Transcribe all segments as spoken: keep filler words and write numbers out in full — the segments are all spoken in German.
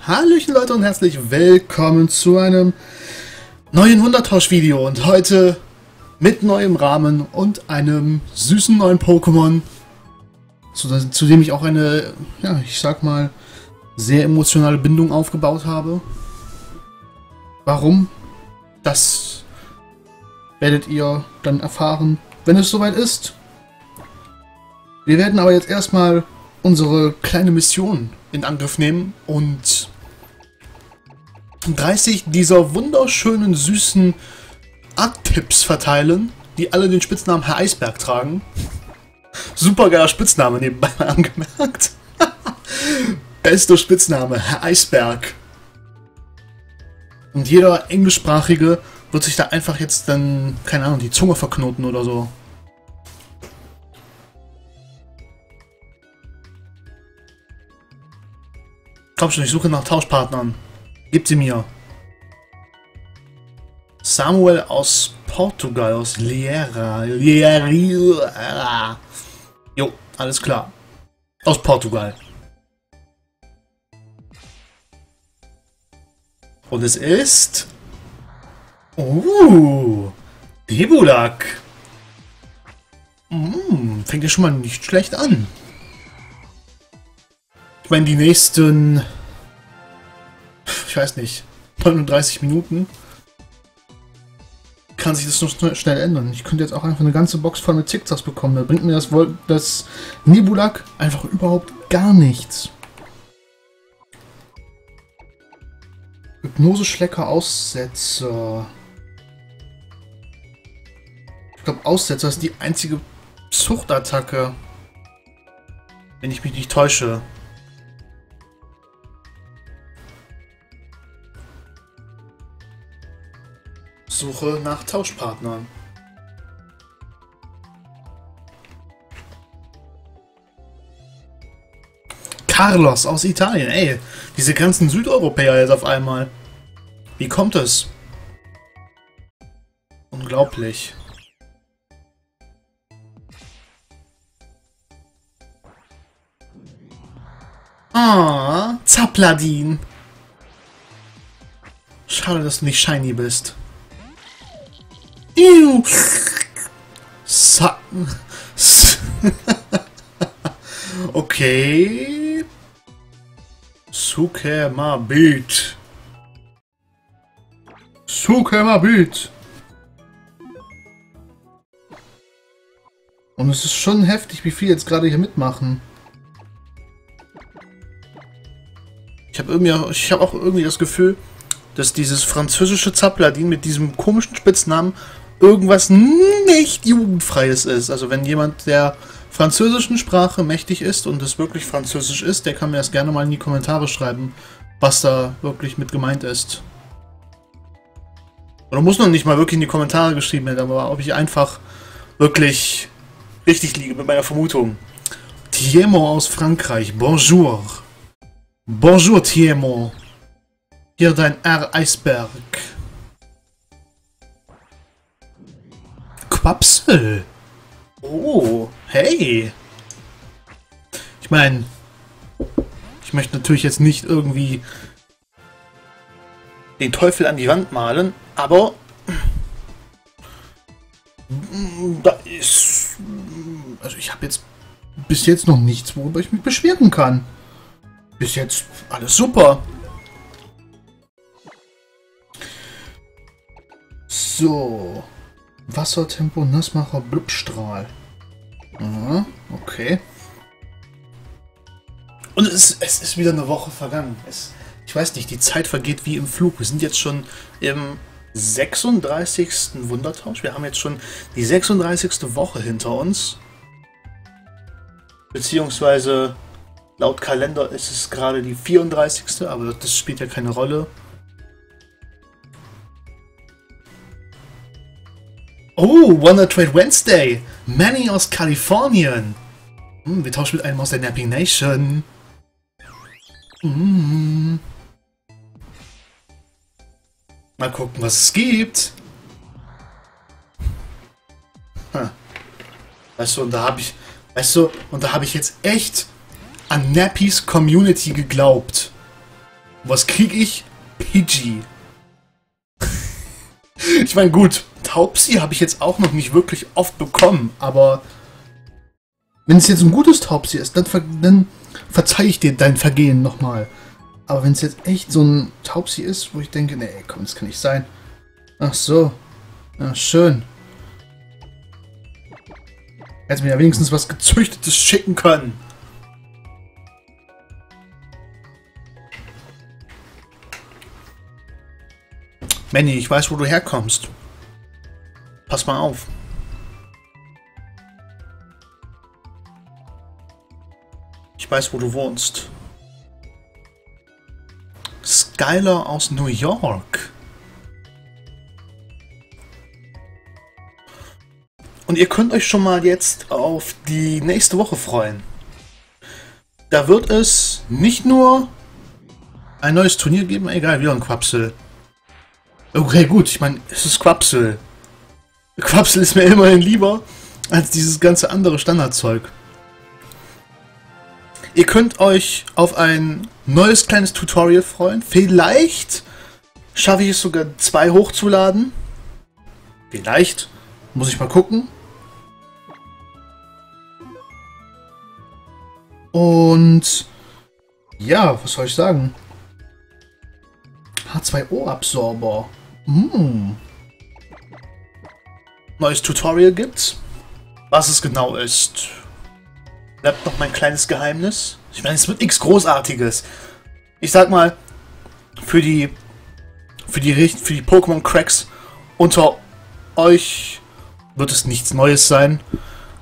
Hallöchen Leute und herzlich willkommen zu einem neuen Wundertausch-Video und heute mit neuem Rahmen und einem süßen neuen Pokémon, zu, zu dem ich auch eine, ja ich sag mal, sehr emotionale Bindung aufgebaut habe. Warum? Das werdet ihr dann erfahren, wenn es soweit ist. Wir werden aber jetzt erstmal unsere kleine Mission in Angriff nehmen und dreißig dieser wunderschönen, süßen Arktips verteilen, die alle den Spitznamen Herr Eisberg tragen. Supergeiler Spitzname nebenbei mal angemerkt. Bester Spitzname, Herr Eisberg. Und jeder Englischsprachige wird sich da einfach jetzt dann, keine Ahnung, die Zunge verknoten oder so. Komm schon, ich suche nach Tauschpartnern. Gib sie mir. Samuel aus Portugal, aus Liera. Liera. Jo, alles klar. Aus Portugal. Und es ist... Uh, Debulac. Mm, fängt ja schon mal nicht schlecht an. Ich meine, die nächsten... Ich weiß nicht, neununddreißig Minuten kann sich das noch schnell ändern. Ich könnte jetzt auch einfach eine ganze Box voll mit Zigzachs bekommen. Da bringt mir das, das Nebulak einfach überhaupt gar nichts. Hypnose-Schlecker, Aussetzer. Ich glaube, Aussetzer ist die einzige Zuchtattacke, wenn ich mich nicht täusche. Suche nach Tauschpartnern. Carlos aus Italien. Ey, diese ganzen Südeuropäer jetzt auf einmal. Wie kommt es? Unglaublich. Ah, Zapladin. Schade, dass du nicht shiny bist. Okay. Sukema Beat. Sukema Beat. Und es ist schon heftig, wie viel jetzt gerade hier mitmachen. Ich habe irgendwie, ich habe auch irgendwie das Gefühl, dass dieses französische Zapladin mit diesem komischen Spitznamen irgendwas nicht Jugendfreies ist. Also wenn jemand der französischen Sprache mächtig ist und es wirklich französisch ist, der kann mir das gerne mal in die Kommentare schreiben, was da wirklich mit gemeint ist. Oder muss noch nicht mal wirklich in die Kommentare geschrieben werden, aber ob ich einfach wirklich richtig liege mit meiner Vermutung. Thiemo aus Frankreich. Bonjour. Bonjour, Thiemo. Hier dein Herr Eisberg. Wapsel. Oh, hey. Ich meine, ich möchte natürlich jetzt nicht irgendwie den Teufel an die Wand malen, aber da ist, also ich habe jetzt bis jetzt noch nichts, worüber ich mich beschweren kann. Bis jetzt alles super. So. Wassertempo, Nassmacher, Blubstrahl. Aha, okay. Und es, es ist wieder eine Woche vergangen. Es, ich weiß nicht, die Zeit vergeht wie im Flug. Wir sind jetzt schon im sechsunddreißigsten Wundertausch. Wir haben jetzt schon die sechsunddreißigste Woche hinter uns. Beziehungsweise laut Kalender ist es gerade die vierunddreißigste Aber das spielt ja keine Rolle. Oh, Wonder Trade Wednesday! Manny aus Kalifornien! Hm, wir tauschen mit einem aus der Napping Nation. Hm. Mal gucken, was es gibt. Hm. Weißt du, und da habe ich. Weißt du, und da habe ich jetzt echt an Nappies Community geglaubt. Was krieg ich? Pidgey. Ich meine, gut, Taubsi habe ich jetzt auch noch nicht wirklich oft bekommen, aber wenn es jetzt ein gutes Taubsi ist, dann, ver dann verzeih ich dir dein Vergehen nochmal. Aber wenn es jetzt echt so ein Taubsi ist, wo ich denke, nee, komm, das kann nicht sein. Ach so. Ach, schön. Hätte mir ja wenigstens was Gezüchtetes schicken können. Manny, ich weiß, wo du herkommst. Pass mal auf. Ich weiß, wo du wohnst. Skyler aus New York. Und ihr könnt euch schon mal jetzt auf die nächste Woche freuen. Da wird es nicht nur ein neues Turnier geben, egal, wieder ein Quapsel. Okay, gut, ich meine, es ist Quapsel. Quapsel ist mir immerhin lieber als dieses ganze andere Standardzeug. Ihr könnt euch auf ein neues kleines Tutorial freuen. Vielleicht schaffe ich es sogar, zwei hochzuladen. Vielleicht. Muss ich mal gucken. Und ja, was soll ich sagen? H zwei O Absorber. Mm. Neues Tutorial gibt's. Was es genau ist, bleibt noch mein kleines Geheimnis. Ich meine, es wird nichts Großartiges. Ich sag mal, für die für die für die Pokémon-Cracks unter euch wird es nichts Neues sein.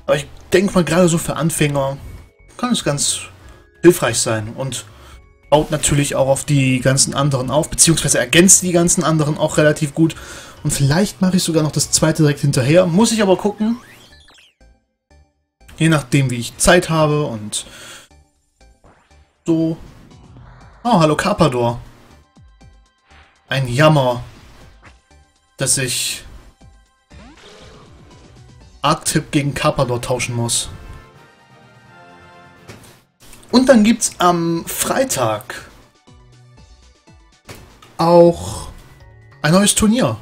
Aber ich denke mal, gerade so für Anfänger kann es ganz hilfreich sein und baut natürlich auch auf die ganzen anderen auf, beziehungsweise ergänzt die ganzen anderen auch relativ gut. Und vielleicht mache ich sogar noch das zweite direkt hinterher. Muss ich aber gucken. Je nachdem, wie ich Zeit habe und so. Oh, hallo Carpador. Ein Jammer, dass ich Arktip gegen Carpador tauschen muss. Und dann gibt's am Freitag auch ein neues Turnier,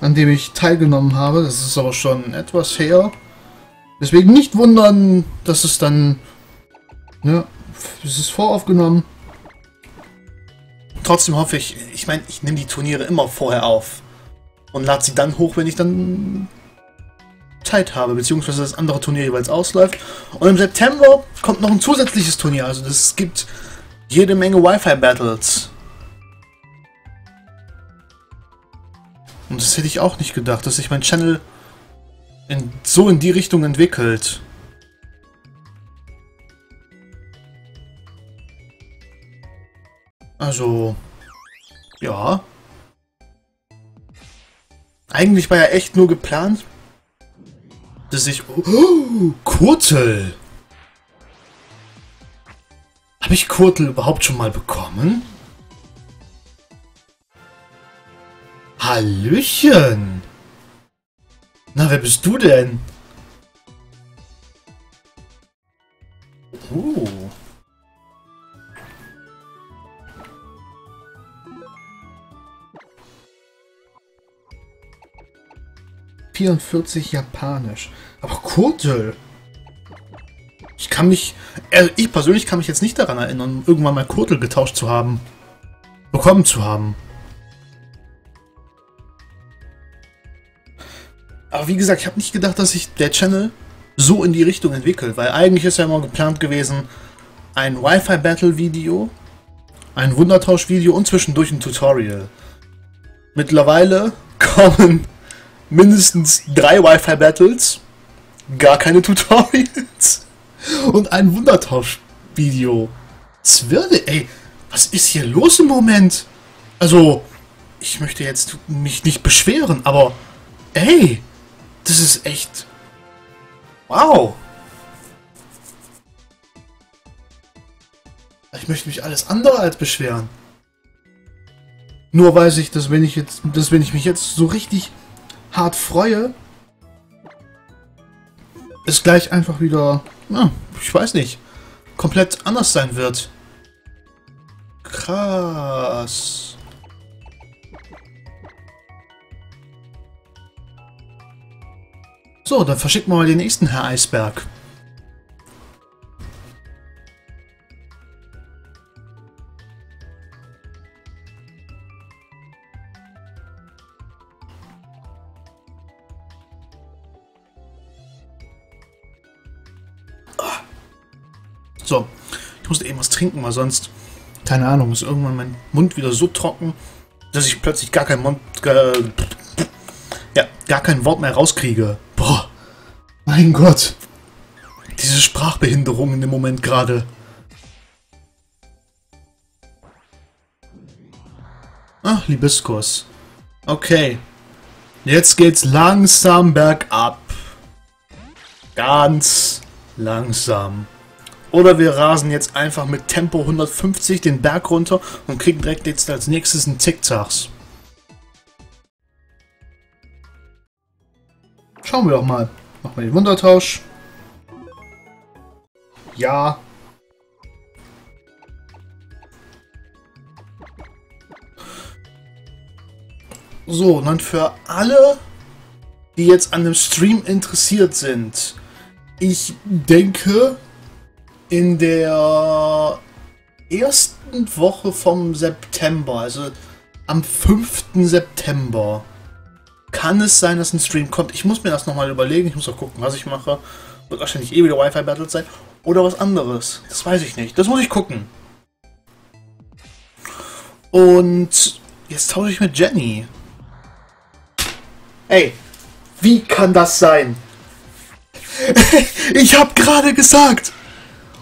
an dem ich teilgenommen habe. Das ist aber schon etwas her. Deswegen nicht wundern, dass es dann, ne, es ist voraufgenommen. Trotzdem hoffe ich, ich meine, ich nehme die Turniere immer vorher auf und lade sie dann hoch, wenn ich dann Zeit habe, beziehungsweise das andere Turnier jeweils ausläuft. Und im September kommt noch ein zusätzliches Turnier, also es gibt jede Menge Wi-Fi-Battles. Und das hätte ich auch nicht gedacht, dass sich mein Channel in, so in die Richtung entwickelt. Also, ja. Eigentlich war ja echt nur geplant, dass ich... Oh, oh, Kurtel! Habe ich Kurtel überhaupt schon mal bekommen? Hallöchen! Na, wer bist du denn? Oh. vierundvierzig Japanisch. Aber Kurtel! Ich kann mich... Also ich persönlich kann mich jetzt nicht daran erinnern, irgendwann mal Kurtel getauscht zu haben. Bekommen zu haben. Aber wie gesagt, ich habe nicht gedacht, dass sich der Channel so in die Richtung entwickelt. Weil eigentlich ist ja immer geplant gewesen, ein Wi-Fi-Battle-Video, ein Wundertausch-Video und zwischendurch ein Tutorial. Mittlerweile kommen mindestens drei Wi-Fi-Battles, gar keine Tutorials und ein Wundertausch-Video. Zwirne, ey, was ist hier los im Moment? Also, ich möchte jetzt mich nicht beschweren, aber ey, das ist echt... Wow! Ich möchte mich alles andere als beschweren. Nur weiß ich, dass wenn ich jetzt, dass wenn ich mich jetzt so richtig hart freue, ist gleich einfach wieder, na, ich weiß nicht, komplett anders sein wird. Krass. So, dann verschicken wir mal den nächsten Herr Eisberg. Ah. So, ich musste eben was trinken, weil sonst, keine Ahnung, ist irgendwann mein Mund wieder so trocken, dass ich plötzlich gar keinen Mund, äh, ja, gar kein Wort mehr rauskriege. Boah, mein Gott. Diese Sprachbehinderungen im Moment gerade. Ach, Libiskus. Okay. Jetzt geht's langsam bergab. Ganz langsam. Oder wir rasen jetzt einfach mit Tempo hundertfünfzig den Berg runter und kriegen direkt jetzt als nächstes einen Zigzachs. Schauen wir doch mal. Machen wir den Wundertausch. Ja. So, und dann für alle, die jetzt an dem Stream interessiert sind. Ich denke, in der ersten Woche vom September, also am fünften September, kann es sein, dass ein Stream kommt? Ich muss mir das nochmal überlegen. Ich muss auch gucken, was ich mache. Wird wahrscheinlich eh wieder Wi-Fi-Battles sein. Oder was anderes. Das weiß ich nicht. Das muss ich gucken. Und jetzt tausche ich mit Jenny. Ey, wie kann das sein? Ich habe gerade gesagt.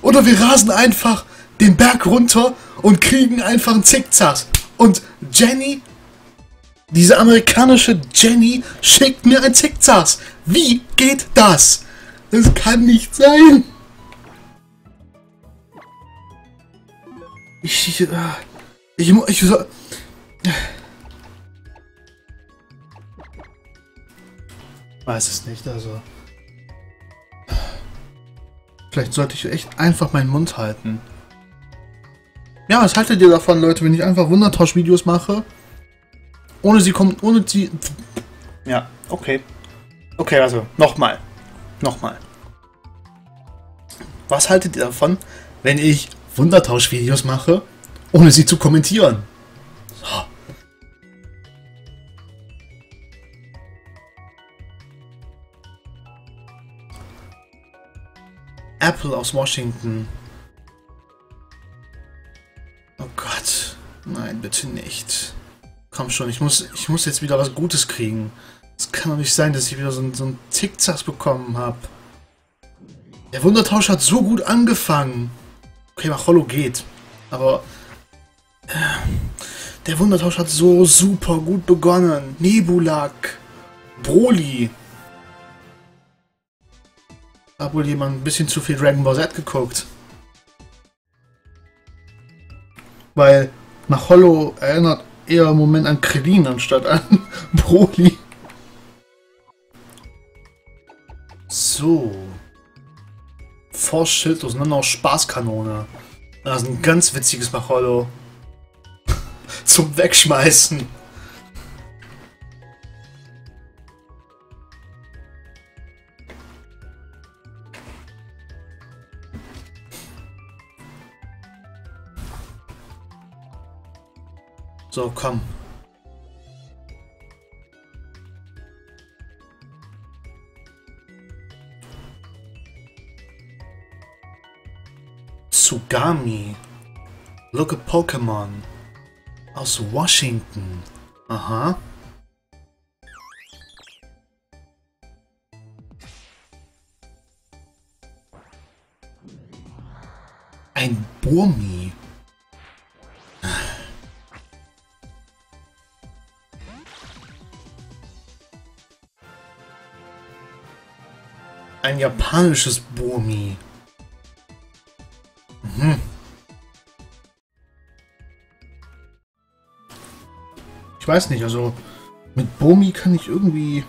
Oder wir rasen einfach den Berg runter und kriegen einfach einen Zigzag. Und Jenny... Diese amerikanische Jenny schickt mir ein Zigzag. Wie geht das? Das kann nicht sein. Ich... Ich... Ich... ich, ich weiß es nicht, also... Vielleicht sollte ich echt einfach meinen Mund halten. Ja, was haltet ihr davon, Leute, wenn ich einfach Wundertausch-Videos mache? Ohne sie kommt, ohne sie... Ja, okay. Okay, also, nochmal. Nochmal. Was haltet ihr davon, wenn ich Wundertausch-Videos mache, ohne sie zu kommentieren? So. Apple aus Washington. Oh Gott. Nein, bitte nicht. Komm schon, ich muss, ich muss jetzt wieder was Gutes kriegen. Es kann doch nicht sein, dass ich wieder so, so einen Zickzack bekommen habe. Der Wundertausch hat so gut angefangen. Okay, Macholo geht. Aber... Äh, der Wundertausch hat so super gut begonnen. Nebulak. Broly. Hab wohl jemand ein bisschen zu viel Dragon Ball Z geguckt. Weil Macholo erinnert eher im Moment an Krillin anstatt an Broly. So. Forschschild auseinander aus Spaßkanone. Das ist ein ganz witziges Macholo. Zum Wegschmeißen. So, komm. Tsugami. Look at Pokémon. Aus Washington. Aha. Ein Burmy. Ein japanisches Burmy. Mhm. Ich weiß nicht, also mit Burmy kann ich irgendwie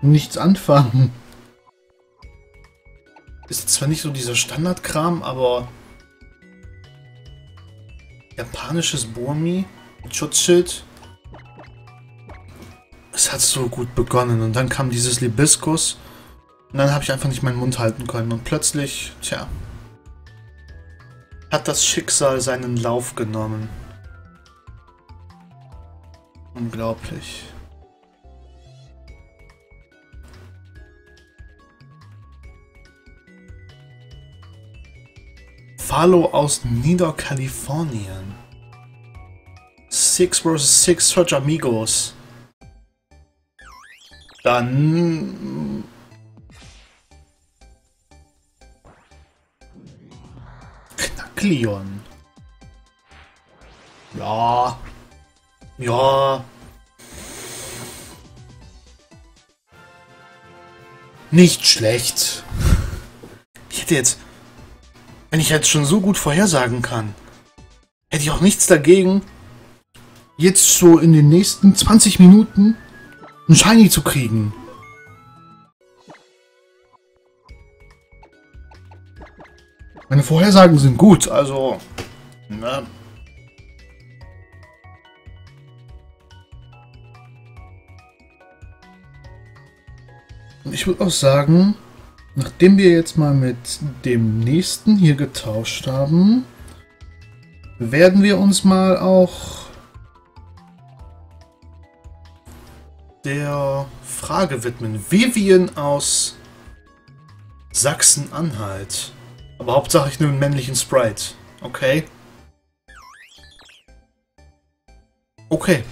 nichts anfangen. Ist zwar nicht so dieser Standardkram, aber Japanisches Burmy. Schutzschild. Es hat so gut begonnen. Und dann kam dieses Libiskus. Und dann habe ich einfach nicht meinen Mund halten können. Und plötzlich, tja, hat das Schicksal seinen Lauf genommen. Unglaublich. Fallo aus Niederkalifornien. six versus six Search Amigos. Dann... Knackleon. Ja. Ja. Nicht schlecht. Ich hätte jetzt... Wenn ich jetzt schon so gut vorhersagen kann, hätte ich auch nichts dagegen, jetzt so in den nächsten zwanzig Minuten einen Shiny zu kriegen. Meine Vorhersagen sind gut, also... Na. Ich würde auch sagen... Nachdem wir jetzt mal mit dem nächsten hier getauscht haben, werden wir uns mal auch der Frage widmen. Vivian aus Sachsen-Anhalt. Aber Hauptsache ich nehme einen männlichen Sprite. Okay. Okay.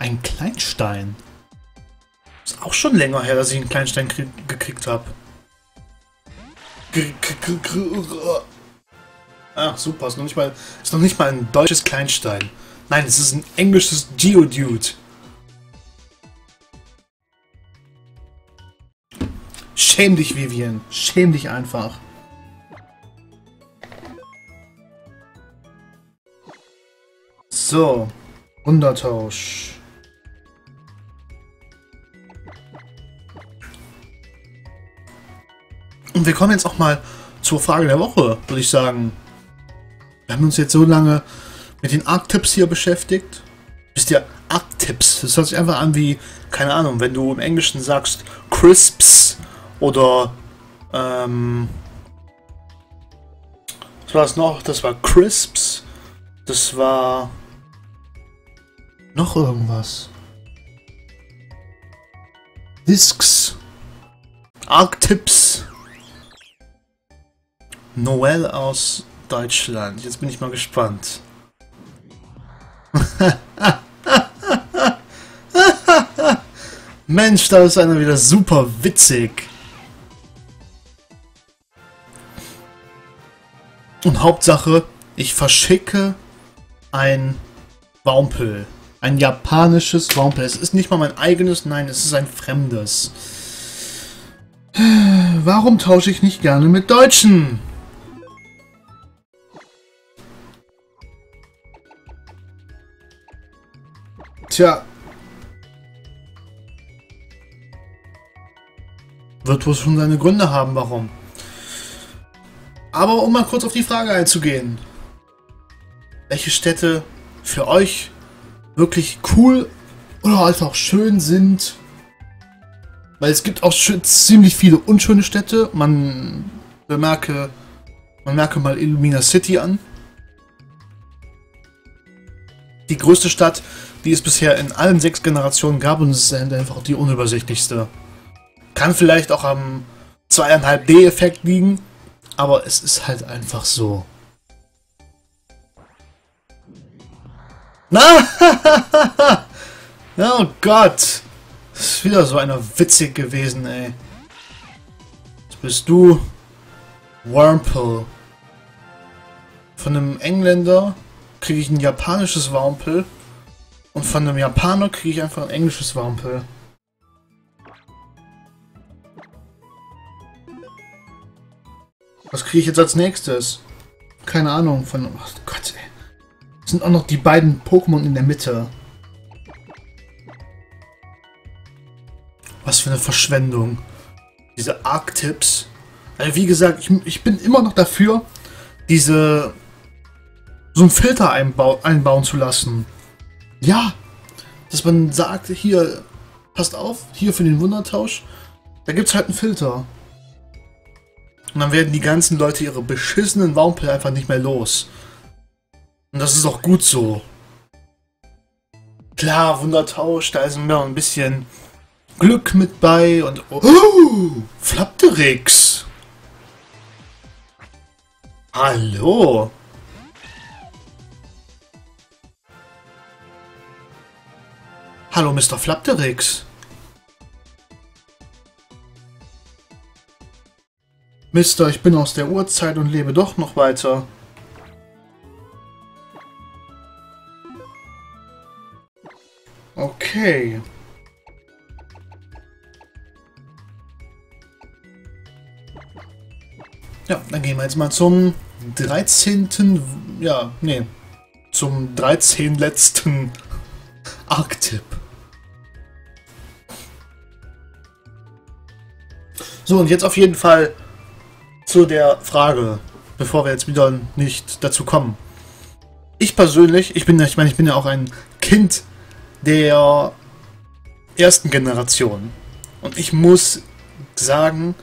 Ein Kleinstein. Ist auch schon länger her, dass ich einen Kleinstein gekriegt habe. Ach super, ist noch nicht mal, ist noch nicht mal ein deutsches Kleinstein. Nein, es ist ein englisches Geodude. Schäm dich, Vivian. Schäm dich einfach. So, Wundertausch. Und wir kommen jetzt auch mal zur Frage der Woche, würde ich sagen. Wir haben uns jetzt so lange mit den Arktips hier beschäftigt. Wisst ihr, Arktips, das hört sich einfach an wie, keine Ahnung, wenn du im Englischen sagst Crisps oder, ähm, was war es noch? Das war Crisps, das war noch irgendwas. Discs, Arktips. Noel aus Deutschland. Jetzt bin ich mal gespannt. Mensch, da ist einer wieder super witzig. Und Hauptsache, ich verschicke ein Baumpel. Ein japanisches Wampel. Es ist nicht mal mein eigenes, nein, es ist ein fremdes. Warum tausche ich nicht gerne mit Deutschen? Tja. Wird wohl schon seine Gründe haben, warum. Aber um mal kurz auf die Frage einzugehen. Welche Städte für euch wirklich cool oder halt auch schön sind? Weil es gibt auch ziemlich viele unschöne Städte. Man bemerke, man merke mal Illumina City an. Die größte Stadt, die es bisher in allen sechs Generationen gab, und es ist einfach die unübersichtlichste. Kann vielleicht auch am zwei Komma fünf D Effekt liegen, aber es ist halt einfach so. Na, oh Gott! Das ist wieder so einer witzig gewesen, ey. Jetzt bist du Wampel. Von einem Engländer kriege ich ein japanisches Wampel. Und von einem Japaner kriege ich einfach ein englisches Wampel. Was kriege ich jetzt als nächstes? Keine Ahnung von... Oh Gott, ey. Das sind auch noch die beiden Pokémon in der Mitte. Was für eine Verschwendung. Diese Arktips Wie gesagt, ich, ich bin immer noch dafür, diese so einen Filter einbau, einbauen zu lassen. Ja, dass man sagt, hier, passt auf, hier für den Wundertausch, da gibt es halt einen Filter. Und dann werden die ganzen Leute ihre beschissenen Wampel einfach nicht mehr los. Und das ist auch gut so. Klar, Wundertausch, da ist immer ein bisschen Glück mit bei und... Oh, oh, Flapterix! Hallo! Hallo, Mister Flapterix! Mister, ich bin aus der Urzeit und lebe doch noch weiter. Okay. Ja, dann gehen wir jetzt mal zum dreizehnten Ja, nee. Zum dreizehnten letzten Arktip. So, und jetzt auf jeden Fall zu der Frage, bevor wir jetzt wieder nicht dazu kommen. Ich persönlich, ich bin ja, ich meine, ich bin ja auch ein Kind der ersten Generation. Und ich muss sagen,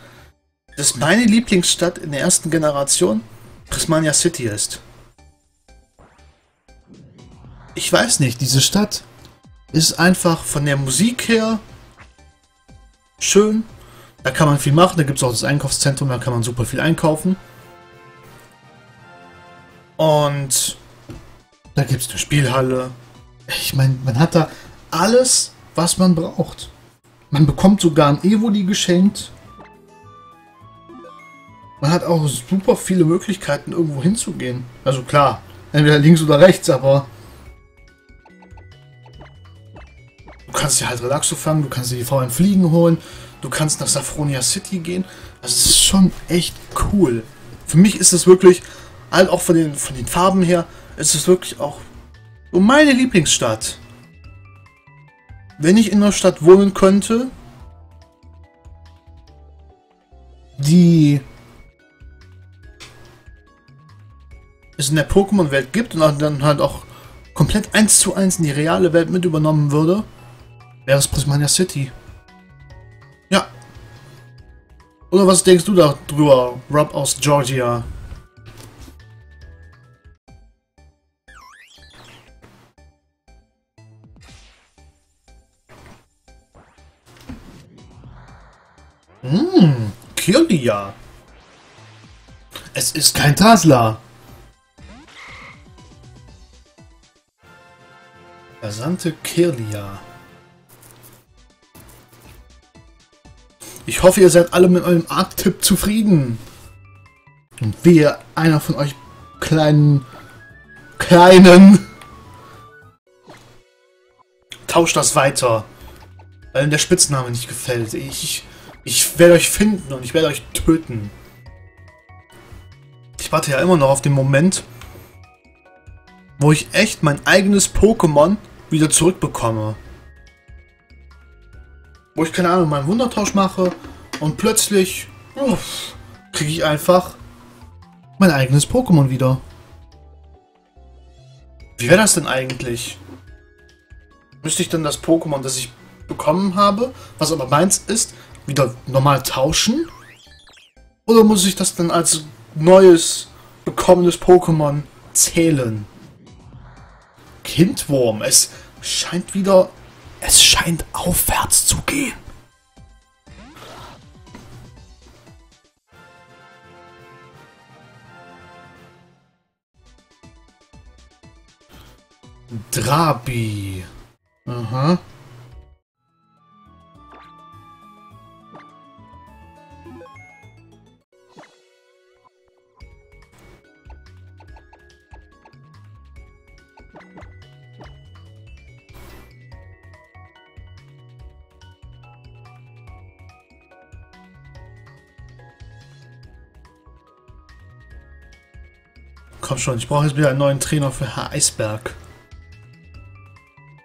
dass meine Lieblingsstadt in der ersten Generation Prismania City ist. Ich weiß nicht, diese Stadt ist einfach von der Musik her schön. Da kann man viel machen, da gibt es auch das Einkaufszentrum, da kann man super viel einkaufen. Und da gibt es eine Spielhalle. Ich meine, man hat da alles, was man braucht. Man bekommt sogar ein Evoli geschenkt. Man hat auch super viele Möglichkeiten, irgendwo hinzugehen. Also klar, entweder links oder rechts, aber... Du kannst dir halt Relaxo fangen, du kannst dir die V eins Fliegen holen, du kannst nach Safronia City gehen. Also es ist schon echt cool. Für mich ist es wirklich, halt auch von den, von den Farben her, ist es wirklich auch so meine Lieblingsstadt. Wenn ich in einer Stadt wohnen könnte, die... es in der Pokémon-Welt gibt und dann halt auch komplett eins zu eins in die reale Welt mit übernommen würde, wäre es Prismania City. Ja. Oder was denkst du darüber, Rob aus Georgia? Hm, Kirlia. Es ist kein Tasla. Versandte Kirlia. Ich hoffe, ihr seid alle mit eurem Arktipp zufrieden. Und wehe, einer von euch kleinen... Kleinen... tauscht das weiter. Weil mir der Spitzname nicht gefällt. Ich, ich werde euch finden und ich werde euch töten. Ich warte ja immer noch auf den Moment, wo ich echt mein eigenes Pokémon wieder zurückbekomme. Wo ich, keine Ahnung, meinen Wundertausch mache und plötzlich uff, kriege ich einfach mein eigenes Pokémon wieder. Wie wäre das denn eigentlich? Müsste ich dann das Pokémon, das ich bekommen habe, was aber meins ist, wieder normal tauschen? Oder muss ich das dann als neues, bekommenes Pokémon zählen? Kindwurm, es scheint wieder... Es scheint aufwärts zu gehen. Drabi. Aha. Komm schon, ich brauche jetzt wieder einen neuen Trainer für Herr Eisberg.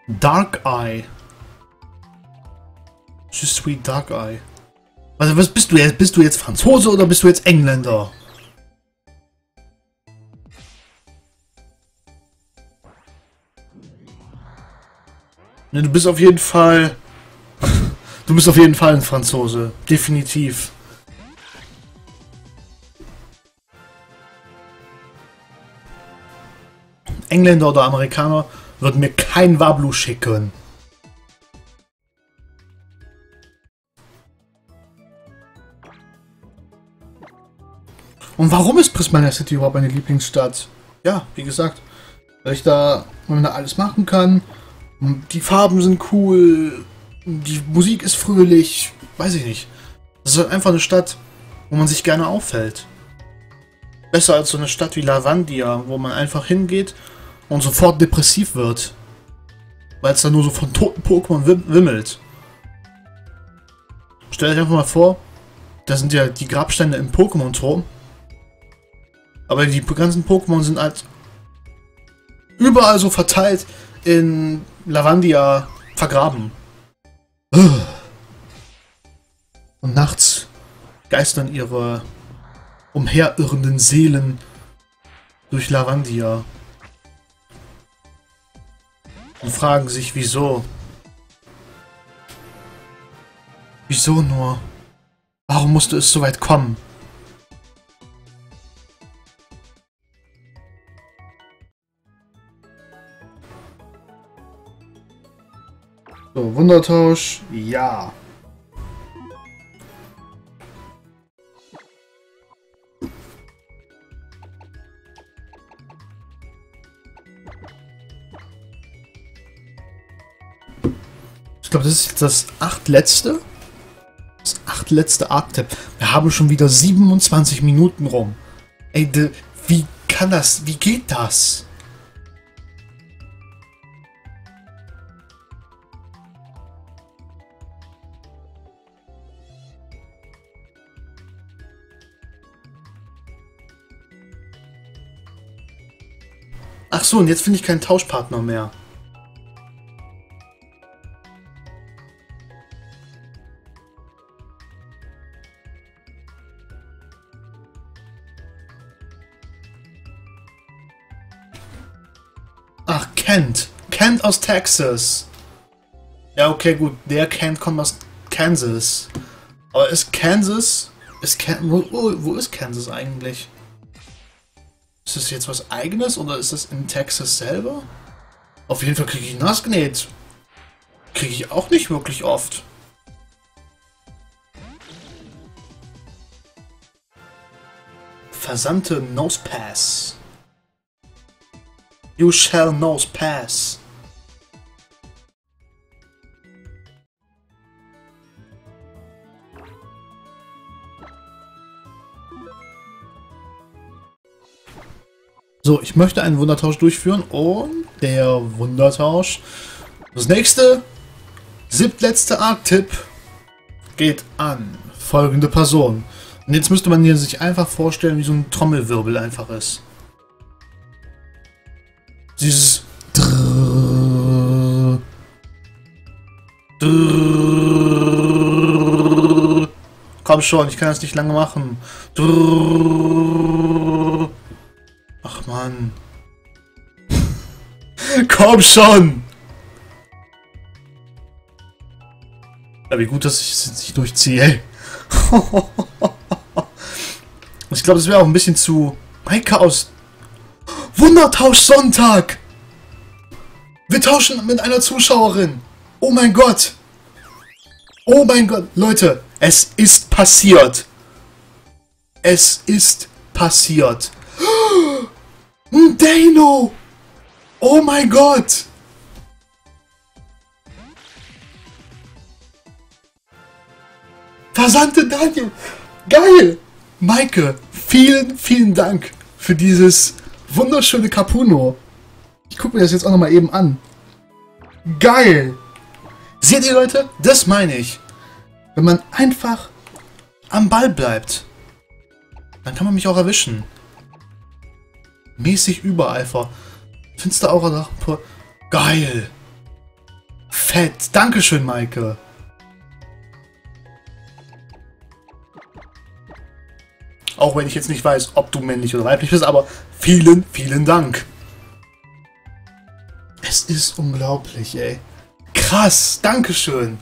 Dark Eye. Just sweet Dark Eye. Also was bist du jetzt? Bist du jetzt Franzose oder bist du jetzt Engländer? Ne, du bist auf jeden Fall... Du bist auf jeden Fall ein Franzose. Definitiv. Engländer oder Amerikaner würden mir kein Wablu schicken. Und warum ist Prismania City überhaupt meine Lieblingsstadt? Ja, wie gesagt, weil ich da, weil man da alles machen kann. Die Farben sind cool, die Musik ist fröhlich, weiß ich nicht. Das ist halt einfach eine Stadt, wo man sich gerne auffällt. Besser als so eine Stadt wie Lavandia, wo man einfach hingeht und sofort depressiv wird. Weil es da nur so von toten Pokémon wim wimmelt. Stellt euch einfach mal vor, da sind ja die Grabsteine im Pokémon-Turm. Aber die ganzen Pokémon sind halt überall so verteilt in Lavandia vergraben. Und nachts geistern ihre umherirrenden Seelen durch Lavandia und fragen sich, wieso? Wieso nur? Warum musste es so weit kommen? So, Wundertausch, ja. Ich glaube, das ist jetzt das achtletzte. Das achtletzte Arktip. Wir haben schon wieder siebenundzwanzig Minuten rum. Ey, de, wie kann das? Wie geht das? Ach so, und jetzt finde ich keinen Tauschpartner mehr. Ach, Kent. Kent aus Texas. Ja, okay, gut. Der Kent kommt aus Kansas. Aber ist Kansas... Ist Ken wo, wo ist Kansas eigentlich? Ist das jetzt was Eigenes oder ist das in Texas selber? Auf jeden Fall kriege ich Nassgenäht. Kriege ich auch nicht wirklich oft. Versandte Nosepass. You shall not pass. So, ich möchte einen Wundertausch durchführen und der Wundertausch. Das nächste, siebtletzte Arktipp geht an folgende Person. Und jetzt müsste man hier sich einfach vorstellen, wie so ein Trommelwirbel einfach ist. Dieses Drrrr, Drrrr. Komm schon, ich kann das nicht lange machen. Drrrr. Ach Mann. Komm schon! Ja, wie gut, dass ich es jetzt nicht durchziehe, ey. Ich glaube, es wäre auch ein bisschen zu... Maike aus... Wundertausch Sonntag! Wir tauschen mit einer Zuschauerin! Oh mein Gott! Oh mein Gott! Leute, es ist passiert! Es ist passiert! Ein Dino! Oh mein Gott! Versandte Daniel! Geil! Maike, vielen, vielen Dank für dieses... wunderschöne Kapuno. Ich gucke mir das jetzt auch nochmal eben an. Geil! Seht ihr, Leute? Das meine ich. Wenn man einfach am Ball bleibt, dann kann man mich auch erwischen. Mäßig Übereifer. Finsteraura Drachenpur. Geil! Fett! Dankeschön, Maike! auch wenn ich jetzt nicht weiß, ob du männlich oder weiblich bist, aber vielen, vielen Dank. Es ist unglaublich, ey. Krass, Dankeschön.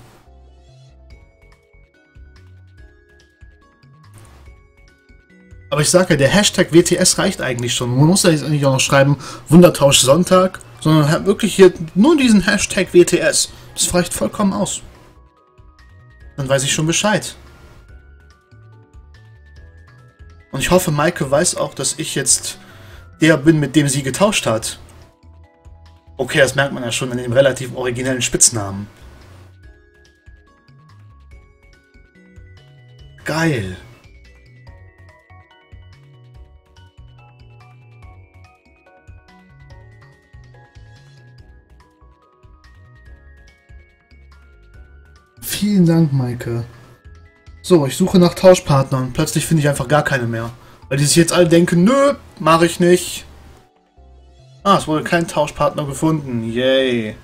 Aber ich sage ja, der Hashtag W T S reicht eigentlich schon. Man muss da jetzt eigentlich auch noch schreiben, Wundertausch Sonntag, sondern halt wirklich hier nur diesen Hashtag W T S. Das reicht vollkommen aus. Dann weiß ich schon Bescheid. Und ich hoffe, Maike weiß auch, dass ich jetzt der bin, mit dem sie getauscht hat. Okay, das merkt man ja schon an dem relativ originellen Spitznamen. Geil. Vielen Dank, Maike. So, ich suche nach Tauschpartnern. Plötzlich finde ich einfach gar keine mehr. Weil die sich jetzt alle denken, nö, mache ich nicht. Ah, es wurde kein Tauschpartner gefunden. Yay.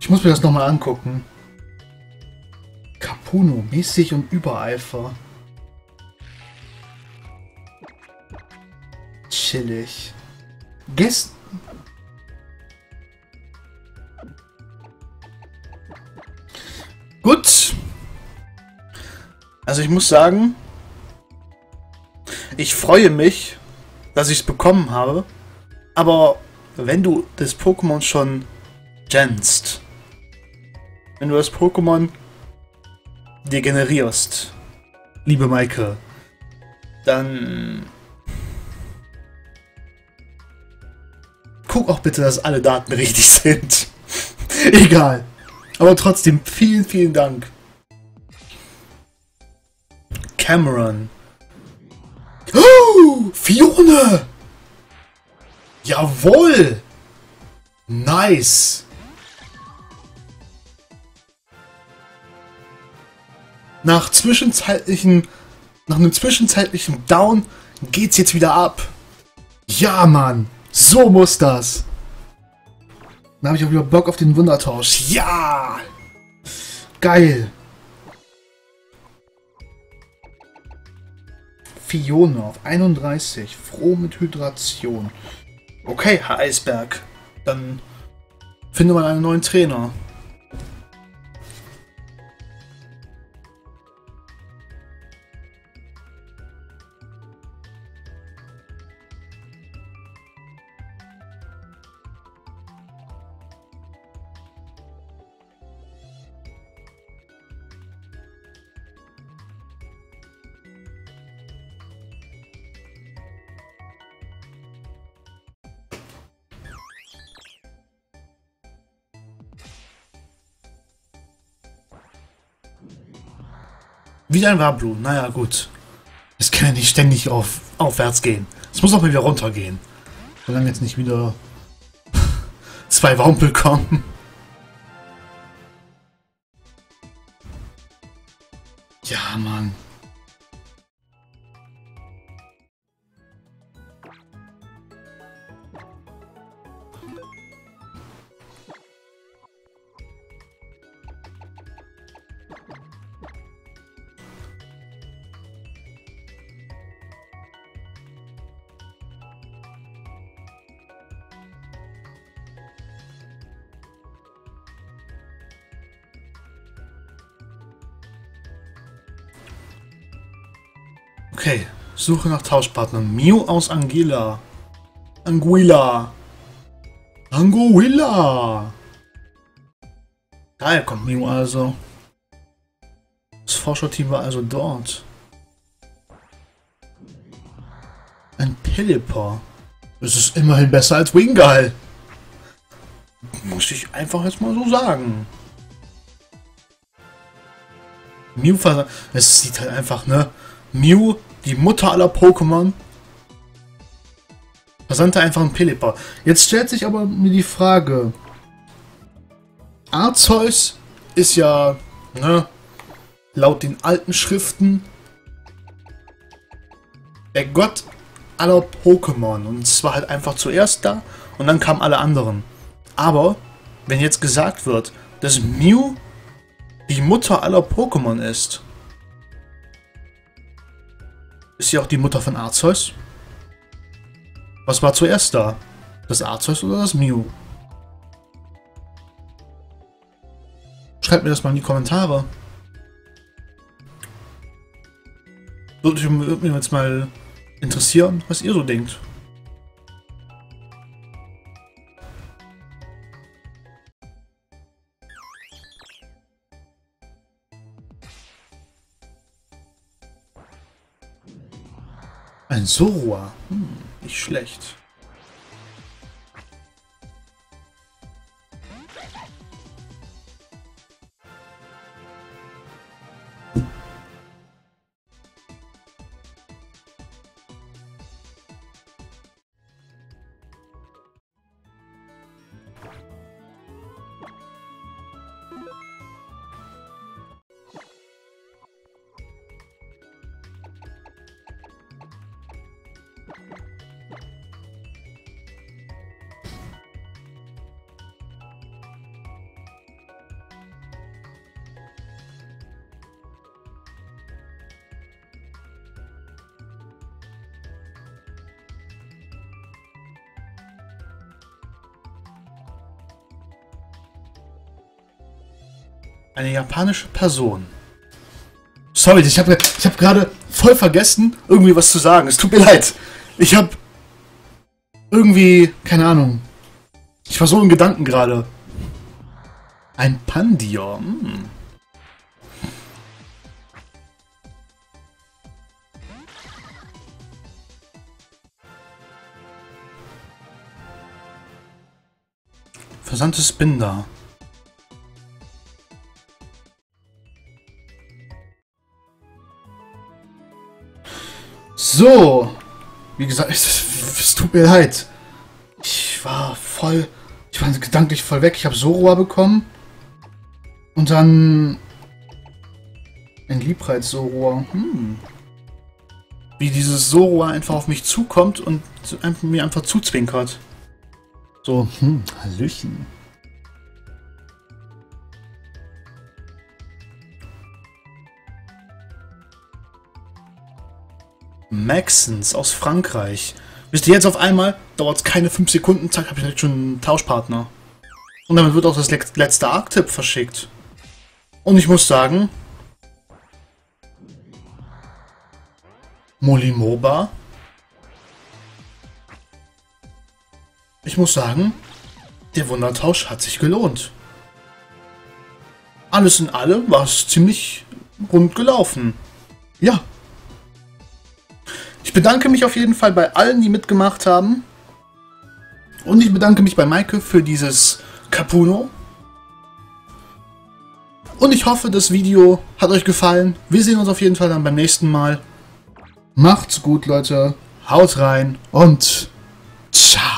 Ich muss mir das nochmal angucken. Kapuno, mäßig und Übereifer. Chillig. Gest... Gut. Also ich muss sagen, ich freue mich, dass ich es bekommen habe. Aber wenn du das Pokémon schon genst, wenn du das Pokémon dir generierst, liebe Maike, dann guck auch bitte, dass alle Daten richtig sind. Egal. Aber trotzdem, vielen, vielen Dank. Cameron. Oh, Fiona! Jawohl! Nice! Nach zwischenzeitlichen, nach einem zwischenzeitlichen Down geht's jetzt wieder ab. Ja, Mann! So muss das! Dann habe ich auch wieder Bock auf den Wundertausch. Ja! Geil! Fiona auf einunddreißig. Froh mit Hydration. Okay, Herr Eisberg. Dann finde mal einen neuen Trainer. Wieder ein Wablu, naja gut. Es kann ja nicht ständig auf, aufwärts gehen. Es muss auch mal wieder runtergehen. Solange jetzt nicht wieder zwei Wampel kommen. Ja, Mann. Okay, Suche nach Tauschpartnern. Mew aus Anguilla. Anguilla. Anguilla. Daher kommt Mew also. Das Forscherteam war also dort. Ein Pelipper. Das ist immerhin besser als Wingull. Muss ich einfach jetzt mal so sagen. Mew versagt. Es sieht halt einfach, ne? Mew, die Mutter aller Pokémon, versandte einfach einen Pelipper. Jetzt stellt sich aber mir die Frage, Arceus ist ja, ne, laut den alten Schriften der Gott aller Pokémon. Und es war halt einfach zuerst da und dann kamen alle anderen. Aber wenn jetzt gesagt wird, dass Mew die Mutter aller Pokémon ist, ist sie auch die Mutter von Arceus? Was war zuerst da? Das Arceus oder das Mew? Schreibt mir das mal in die Kommentare. Würde mich jetzt mal interessieren, was ihr so denkt. Ein Zoroa. Hm, nicht schlecht. Eine japanische Person. Sorry, ich habe ich hab gerade voll vergessen, irgendwie was zu sagen. Es tut mir leid. Ich habe irgendwie, keine Ahnung. Ich war so in Gedanken gerade. Ein Pandior. Hm. Versandtes Binder. So, wie gesagt, es tut mir leid. Ich war voll, ich war gedanklich voll weg. Ich habe Zoroa bekommen und dann ein Liebreiz-Zoroa. Hm. Wie dieses Zoroa einfach auf mich zukommt und mir einfach zuzwinkert. So, hm, Hallöchen. Maxens aus Frankreich. Wisst ihr, jetzt auf einmal, dauert es keine fünf Sekunden, zack, habe ich direkt schon einen Tauschpartner. Und damit wird auch das letzte Arktip verschickt. Und ich muss sagen, Molimoba. Ich muss sagen, der Wundertausch hat sich gelohnt. Alles in allem war es ziemlich rund gelaufen. Ja. Ich bedanke mich auf jeden Fall bei allen, die mitgemacht haben. Und ich bedanke mich bei Maike für dieses Cappuno. Und ich hoffe, das Video hat euch gefallen. Wir sehen uns auf jeden Fall dann beim nächsten Mal. Macht's gut, Leute. Haut rein und ciao.